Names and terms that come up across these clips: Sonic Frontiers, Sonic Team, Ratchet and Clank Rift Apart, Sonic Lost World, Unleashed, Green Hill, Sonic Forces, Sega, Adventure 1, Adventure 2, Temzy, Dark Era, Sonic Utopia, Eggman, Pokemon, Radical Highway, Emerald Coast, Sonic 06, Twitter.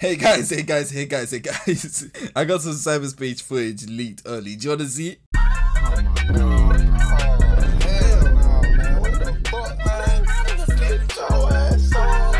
Hey guys, I got some cyberspace footage leaked early. Do you wanna see it? Oh my god. Oh, hell no, man. What the fuck, man? Get your ass on.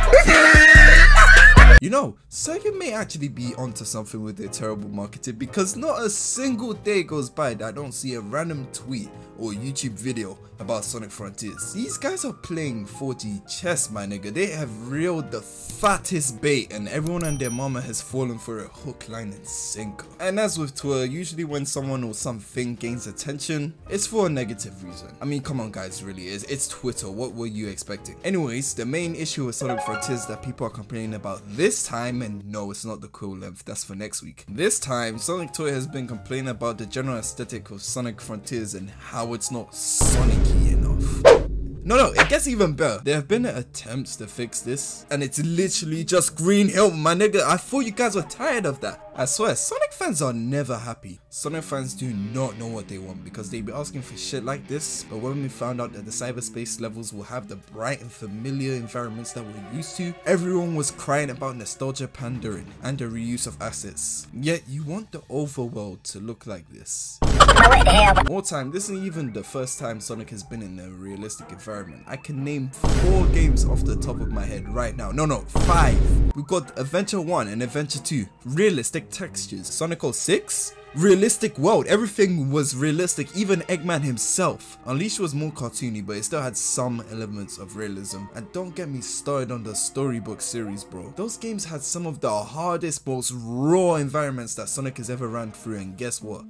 You know, Sega may actually be onto something with their terrible marketing, because not a single day goes by that I don't see a random tweet or YouTube video about Sonic Frontiers. These guys are playing 40 chess, my nigga. They have reeled the fattest bait and everyone and their mama has fallen for a hook, line and sinker. And as with Twitter, usually when someone or something gains attention, it's for a negative reason. I mean, come on guys, really, it's Twitter, what were you expecting? Anyways, the main issue with Sonic Frontiers that people are complaining about this time, and no, it's not the quill length, that's for next week. This time, Sonic Twitter has been complaining about the general aesthetic of Sonic Frontiers and how it's not Sonic-y enough. No, it gets even better. There have been attempts to fix this, and it's literally just Green Hill, my nigga. I thought you guys were tired of that. I swear, Sonic fans are never happy. Sonic fans do not know what they want, because they be asking for shit like this, but when we found out that the cyberspace levels will have the bright and familiar environments that we're used to, everyone was crying about nostalgia pandering and the reuse of assets. Yet, you want the overworld to look like this. More time, this isn't even the first time Sonic has been in a realistic environment. I can name 4 games off the top of my head right now. No, 5. We've got Adventure 1 and Adventure 2. Realistic textures. Sonic 06? Realistic world. Everything was realistic, even Eggman himself. Unleashed was more cartoony, but it still had some elements of realism. And don't get me started on the storybook series, bro. Those games had some of the hardest, most raw environments that Sonic has ever ran through, and guess what?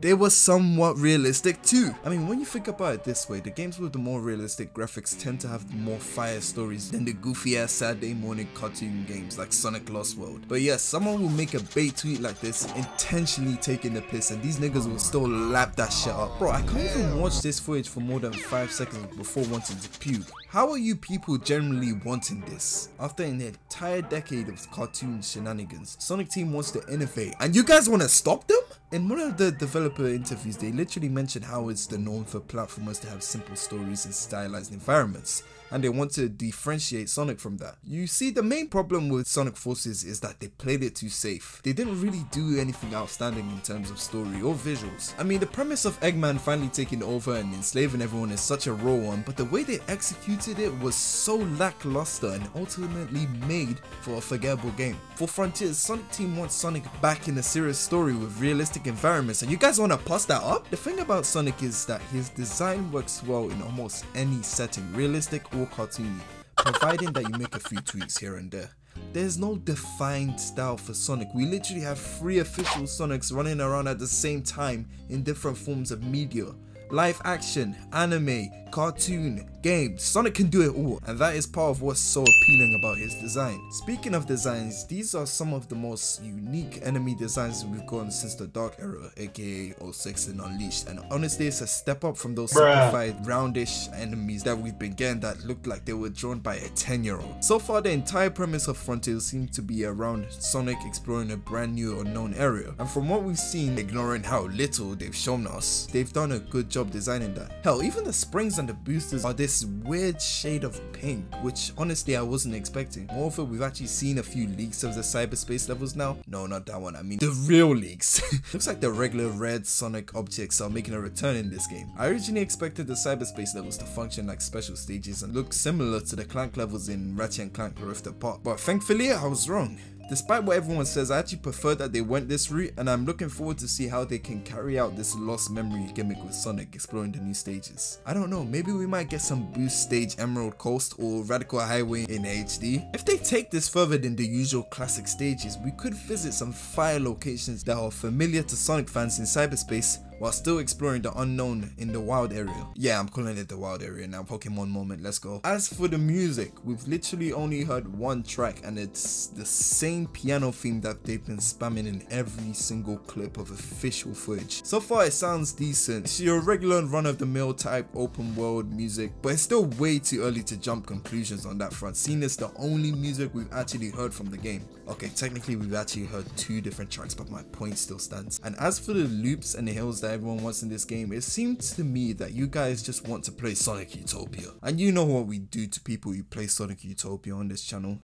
They were somewhat realistic too. I mean, when you think about it this way, the games with the more realistic graphics tend to have more fire stories than the goofy ass Saturday morning cartoon games like Sonic Lost World. But yes, someone will make a bait tweet like this, intentionally taking the piss, and these niggas will still lap that shit up. Bro, I can't even watch this footage for more than 5 seconds before wanting to puke. How are you people generally wanting this? After an entire decade of cartoon shenanigans, Sonic Team wants to innovate, and you guys want to stop them? In one of the developer interviews, they literally mentioned how it's the norm for platformers to have simple stories and stylized environments, and they want to differentiate Sonic from that. You see, the main problem with Sonic Forces is that they played it too safe. They didn't really do anything outstanding in terms of story or visuals. I mean, the premise of Eggman finally taking over and enslaving everyone is such a raw one, but the way they executed it was so lackluster and ultimately made for a forgettable game. For Frontiers, Sonic Team wants Sonic back in a serious story with realistic environments, and you guys want to pass that up? The thing about Sonic is that his design works well in almost any setting, realistic or cartoony, providing that you make a few tweaks here and there. There's no defined style for Sonic. We literally have 3 official Sonics running around at the same time in different forms of media. Live action, anime, cartoon, games, Sonic can do it all, and that is part of what's so appealing about his design. Speaking of designs, these are some of the most unique enemy designs we've gotten since the Dark Era, aka 06 and Unleashed, and honestly it's a step up from those simplified, roundish enemies that we've been getting that looked like they were drawn by a 10-year-old. So far, the entire premise of Frontiers seems to be around Sonic exploring a brand new unknown area, and from what we've seen, ignoring how little they've shown us, they've done a good job designing that. Hell, even the springs and the boosters are this weird shade of pink, which honestly I wasn't expecting. Moreover, we've actually seen a few leaks of the cyberspace levels now. No, not that one, I mean the real leaks. Looks like the regular red Sonic objects are making a return in this game. I originally expected the cyberspace levels to function like special stages and look similar to the Clank levels in Ratchet and Clank Rift Apart, but thankfully I was wrong. Despite what everyone says, I actually prefer that they went this route, and I'm looking forward to see how they can carry out this lost memory gimmick with Sonic exploring the new stages. I don't know, maybe we might get some boost stage Emerald Coast or Radical Highway in HD. If they take this further than the usual classic stages, we could visit some fire locations that are familiar to Sonic fans in cyberspace, while still exploring the unknown in the wild area. Yeah, I'm calling it the wild area now, Pokemon moment, let's go. As for the music, we've literally only heard 1 track, and it's the same piano theme that they've been spamming in every single clip of official footage. So far it sounds decent. It's your regular run-of-the-mill type open world music, but it's still way too early to jump conclusions on that front, seeing it's the only music we've actually heard from the game. Okay, technically we've actually heard 2 different tracks, but my point still stands. And as for the loops and the hills that everyone wants in this game, it seems to me that you guys just want to play Sonic Utopia. And you know what we do to people who play Sonic Utopia on this channel.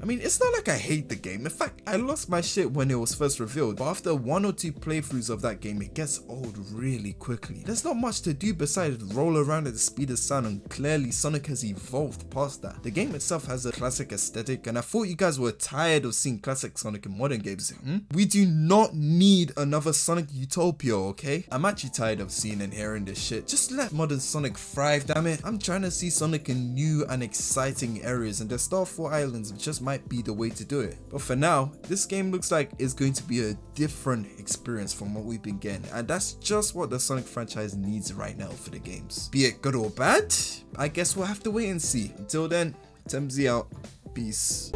I mean, it's not like I hate the game. In fact, I lost my shit when it was first revealed, but after one or two playthroughs of that game, it gets old really quickly. There's not much to do besides roll around at the speed of sound, and clearly Sonic has evolved past that. The game itself has a classic aesthetic, and I thought you guys were tired of seeing classic Sonic in modern games. We do not need another Sonic Utopia, okay? I'm actually tired of seeing and hearing this shit. Just let modern Sonic thrive, damn it. I'm trying to see Sonic in new and exciting areas, and the Starfall Islands just might be the way to do it. But for now, this game looks like it's going to be a different experience from what we've been getting, and that's just what the Sonic franchise needs right now for the games. Be it good or bad, I guess we'll have to wait and see. Until then, Temzy out. Peace.